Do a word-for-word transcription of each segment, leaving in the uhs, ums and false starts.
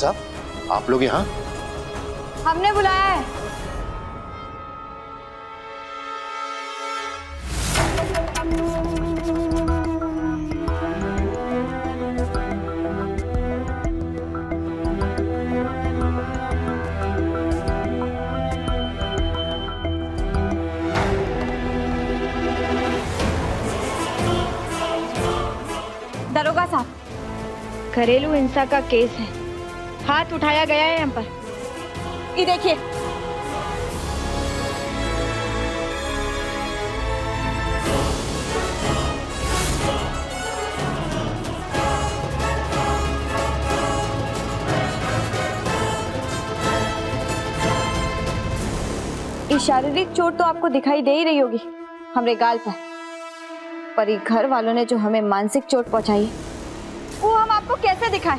साहब, आप लोग यहाँ? हमने बुलाया है। दरोगा साहब, घरेलू हिंसा का केस है, हाथ उठाया गया है हम पर। ये देखिए, ये शारीरिक चोट तो आपको दिखाई दे ही रही होगी हमरे गाल पर, पर ये घर वालों ने जो हमें मानसिक चोट पहुंचाई वो हम आपको कैसे दिखाएं?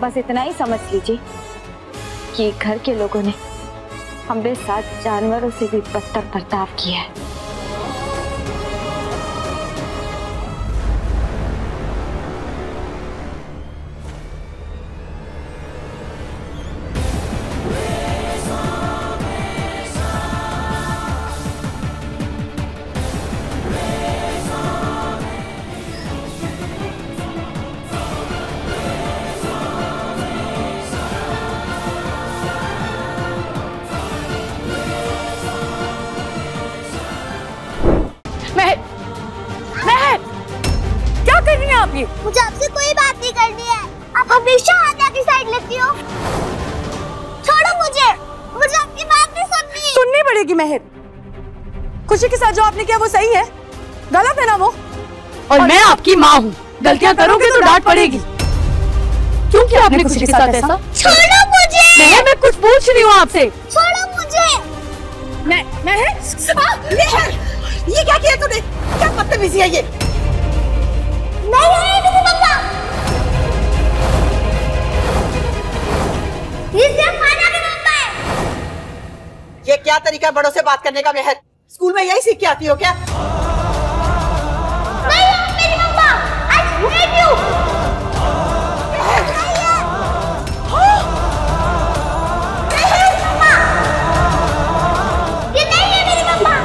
बस इतना ही समझ लीजिए कि घर के लोगों ने हमरे साथ जानवरों से भी बदतर बर्ताव किया है। मुझे आपसे कोई बात नहीं करनी है, आप हमेशा आजा की साइड लेती हो। छोड़ो मुझे, मुझे आपकी बात नहीं सुननी। सुननी पड़ेगी मेहर। खुशी के साथ जो आपने किया वो सही है, गलत है ना वो। और, और मैं आपकी माँ हूँ, गलतियाँ करोगे तो डांट पड़ेगी। क्यों किया आपने खुशी के साथ ऐसा? छोड़ो मुझे। मैं मैं कुछ पूछ रही हूँ आपसे। छोड़ो मुझे। मैं मैं ये क्या किया तूने? क्या बदतमीजी है ये? नहीं है किसी बंदा। ये सिर्फ खाना के बंदा है। ये क्या तरीका बड़ों से बात करने का मेहर? स्कूल में यही सीख के आती हो क्या? नहीं है मेरी बंदा। I hate you। नहीं है मेरी बंदा। ये नहीं है मेरी बंदा।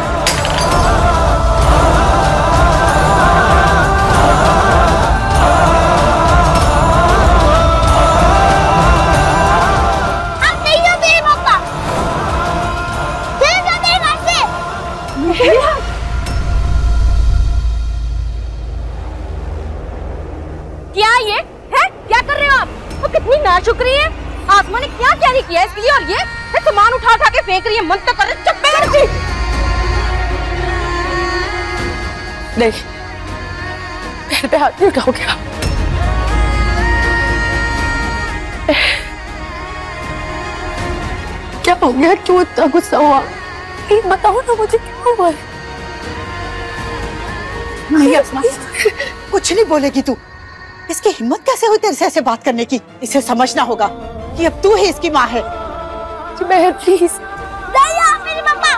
किया इसलिए, और ये सामान उठा उठा के फेंक रही है, मन तो कर रहा चप्पे लड़की। देख, पैर पे हाथ नहीं उठाओगे आप। क्या हो गया? क्यों इतना गुस्सा हुआ? प्लीज बताओ ना मुझे क्या हुआ है। नहीं आसमा, कुछ नहीं बोलेगी तू। इसकी हिम्मत कैसे हुई तेरे से ऐसे बात करने की? इसे समझना होगा कि अब तू ही इसकी माँ है। मेहर प्लीज। नहीं आप मेरी मम्मा।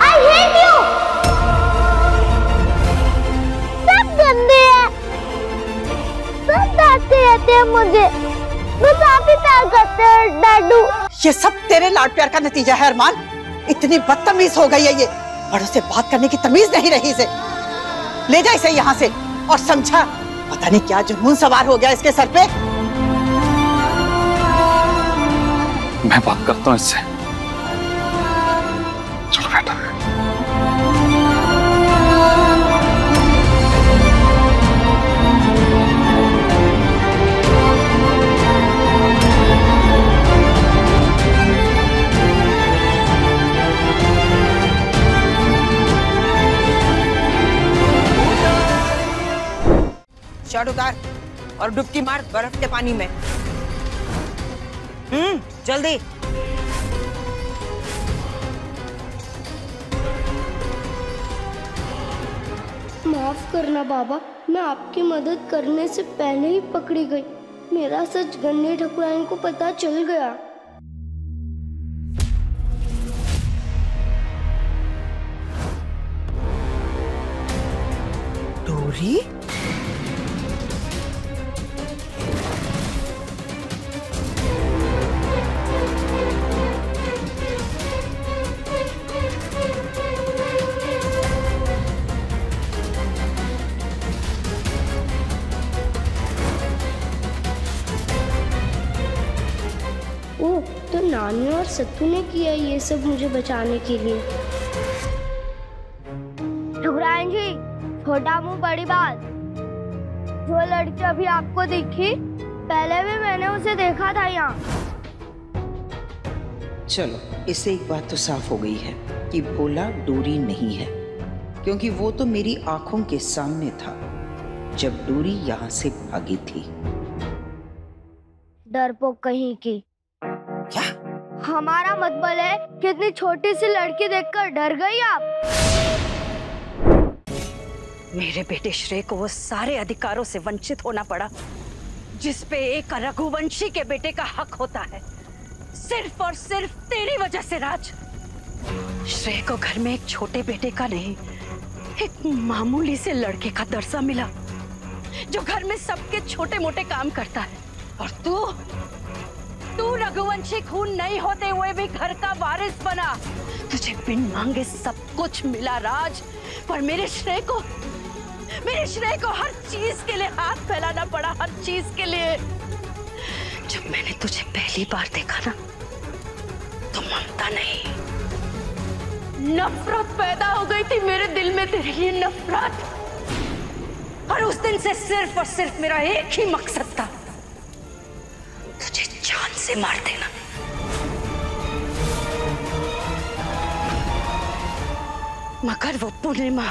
I hate you। सब गंदे हैं, सब डांटते रहते हैं मुझे, बस आप ही प्यार करते हैं डैडू। ये सब तेरे लाड प्यार का नतीजा है अरमान। इतनी बदतमीज हो गई है ये, बड़ों से बात करने की तमीज नहीं रही इसे। ले जा इसे यहाँ से। और समझा, पता नहीं क्या जुनून सवार हो गया इसके सर पे। मैं बात करता हूँ इससे। चलो बेटा। शर्ट उतार और डुबकी मार बर्फ के पानी में। हम्म, जल्दी। माफ करना बाबा, मैं आपकी मदद करने से पहले ही पकड़ी गई। मेरा सच गन्ने ठकुराइन को पता चल गया। गौरी, ओ तो नानी और सत्तू ने किया ये सब मुझे बचाने के लिए। डुबरान जी, छोटा मुंह बड़ी बात। जो लड़की अभी आपको दिखी, पहले भी मैंने उसे देखा था यहाँ। चलो, इससे एक बात तो साफ हो गई है कि भोला डोरी नहीं है, क्योंकि वो तो मेरी आंखों के सामने था जब डोरी यहाँ से भागी थी। डरपोक कहीं की। क्या? हमारा मतबल है कि इतनी छोटी सी लड़की देखकर डर गई आप। मेरे बेटे श्रेय को वो सारे अधिकारों से वंचित होना पड़ा जिस पे एक रघुवंशी के बेटे का हक होता है, सिर्फ और सिर्फ तेरी वजह से राज। श्रेय को घर में एक छोटे बेटे का नहीं, एक मामूली से लड़के का दर्जा मिला जो घर में सबके छोटे मोटे काम करता है, और तू तू रघुवंशी खून नहीं होते हुए भी घर का वारिस बना। तुझे बिन मांगे सब कुछ मिला राज, पर मेरे श्रेय को मेरे श्रेय को हर चीज के लिए हाथ फैलाना पड़ा, हर चीज के लिए। जब मैंने तुझे पहली बार देखा ना, तो ममता नहीं, नफरत पैदा हो गई थी मेरे दिल में तेरे लिए, नफरत। और उस दिन से सिर्फ और सिर्फ मेरा एक ही मकसद था, से मार देना। मगर वो पूर्णिमा,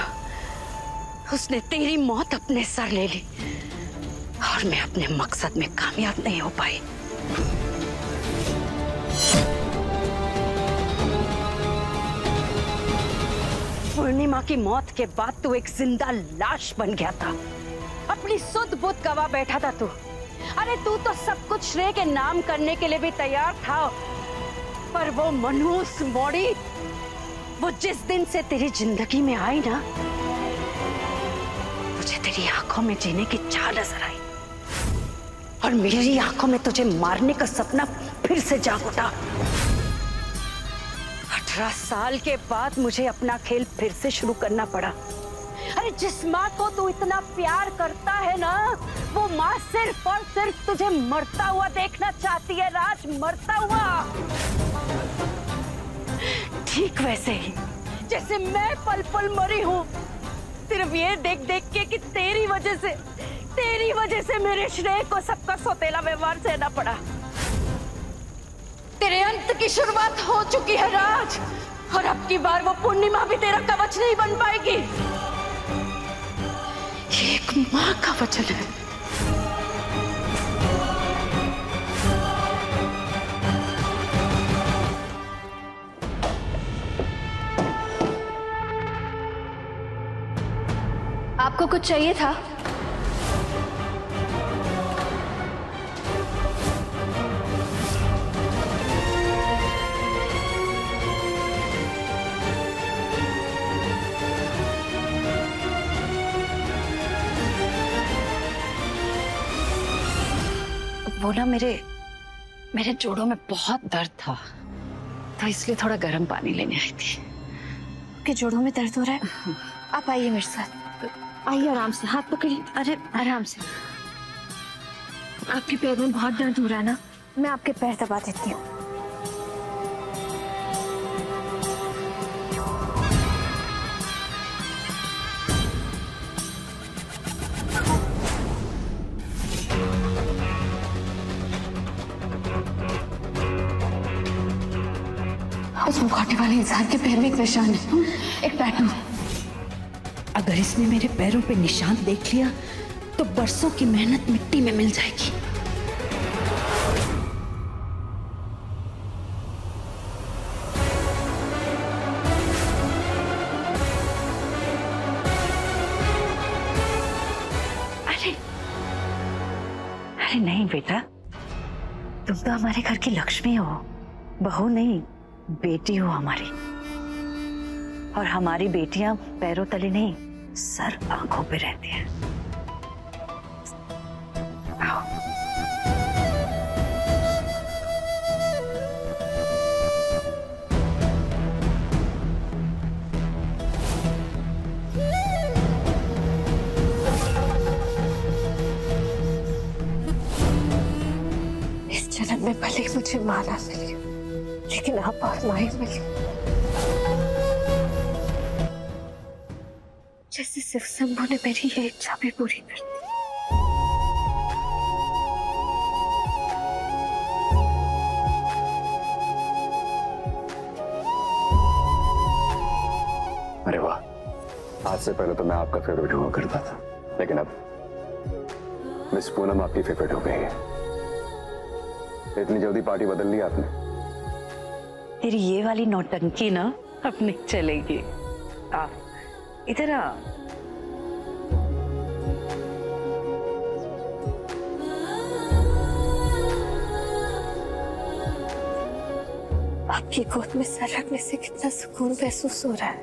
उसने तेरी मौत अपने सर ले ली और मैं अपने मकसद में कामयाब नहीं हो पाई। पूर्णिमा की मौत के बाद तू एक जिंदा लाश बन गया था, अपनी सुध बुध गवा बैठा था तू। अरे तू तो सब कुछ श्रेय के नाम करने के लिए भी तैयार था, पर वो मनहूस मौड़ी, वो जिस दिन से तेरी जिंदगी में आई ना, मुझे तेरी आंखों में जीने की चाह नजर आई और मेरी आंखों में तुझे मारने का सपना फिर से जाग उठा। अठारह साल के बाद मुझे अपना खेल फिर से शुरू करना पड़ा। अरे जिस माँ को तू इतना प्यार करता है ना, वो माँ सिर्फ और सिर्फ तुझे मरता हुआ देखना चाहती है राज, मरता हुआ। ठीक वैसे ही जैसे मैं पल पल मरी हूँ, सिर्फ ये देख देख के कि तेरी वजह से तेरी वजह से मेरे श्रेय को सबका सौतेला व्यवहार सहना पड़ा। तेरे अंत की शुरुआत हो चुकी है राज, और अब की बार वो पूर्णिमा भी तेरा कवच नहीं बन पाएगी। एक माँ का वचन है। आपको कुछ चाहिए था? वो ना मेरे मेरे जोड़ों में बहुत दर्द था, तो इसलिए थोड़ा गर्म पानी लेने आई थी। कि जोड़ों में दर्द हो रहा है? आप आइए मेरे साथ, आइए आराम से, हाथ पकड़िए। अरे आराम से, आपके पैर में बहुत दर्द हो रहा है ना, मैं आपके पैर दबा देती हूँ। उस मुखाटे वाले इंसान के पैर में एक निशान है, एक पैटर्न। अगर इसने मेरे पैरों पे निशान देख लिया तो बरसों की मेहनत मिट्टी में मिल जाएगी। अरे अरे नहीं बेटा, तुम तो हमारे घर की लक्ष्मी हो, बहू नहीं बेटी हो हमारी। और हमारी बेटियां पैरों तले नहीं, सर आंखों पे रहते हैं। आओ। इस जन्म में भले मुझे माँ ना मिली, लेकिन आप और माँ ही मिली। जैसे सिर्फ शंभू ने मेरी ये इच्छा भी पूरी कर दी। अरे वाह, आज से पहले तो मैं आपका फेवरेट हुआ करता था, लेकिन अब मिस पूनम आपकी फेवरेट हो गई है। इतनी जल्दी पार्टी बदल ली आपने। तेरी ये वाली नौटंकी ना अपने चलेगी। आ इधर आ। आपकी गोद में सर रखने से कितना सुकून महसूस हो रहा है,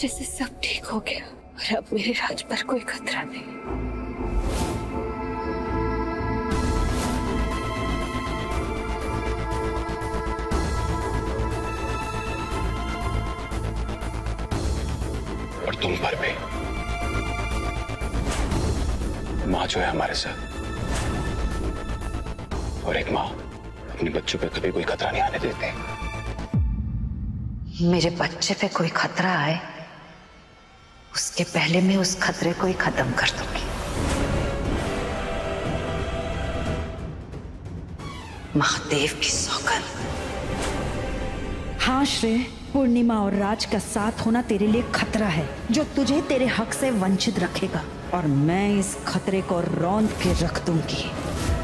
जैसे सब ठीक हो गया और अब मेरे राज पर कोई खतरा नहीं। और तुम पर भी माँ जो है हमारे साथ, और एक माँ अपने बच्चों पे कभी कोई खतरा नहीं आने देते। मेरे बच्चे पे कोई खतरा आए उसके पहले मैं उस खतरे को ही खत्म कर दूंगी। महादेव की सौगंध। हाँ श्रेय, पूर्णिमा और राज का साथ होना तेरे लिए खतरा है जो तुझे तेरे हक से वंचित रखेगा, और मैं इस खतरे को रौंद के रख दूंगी।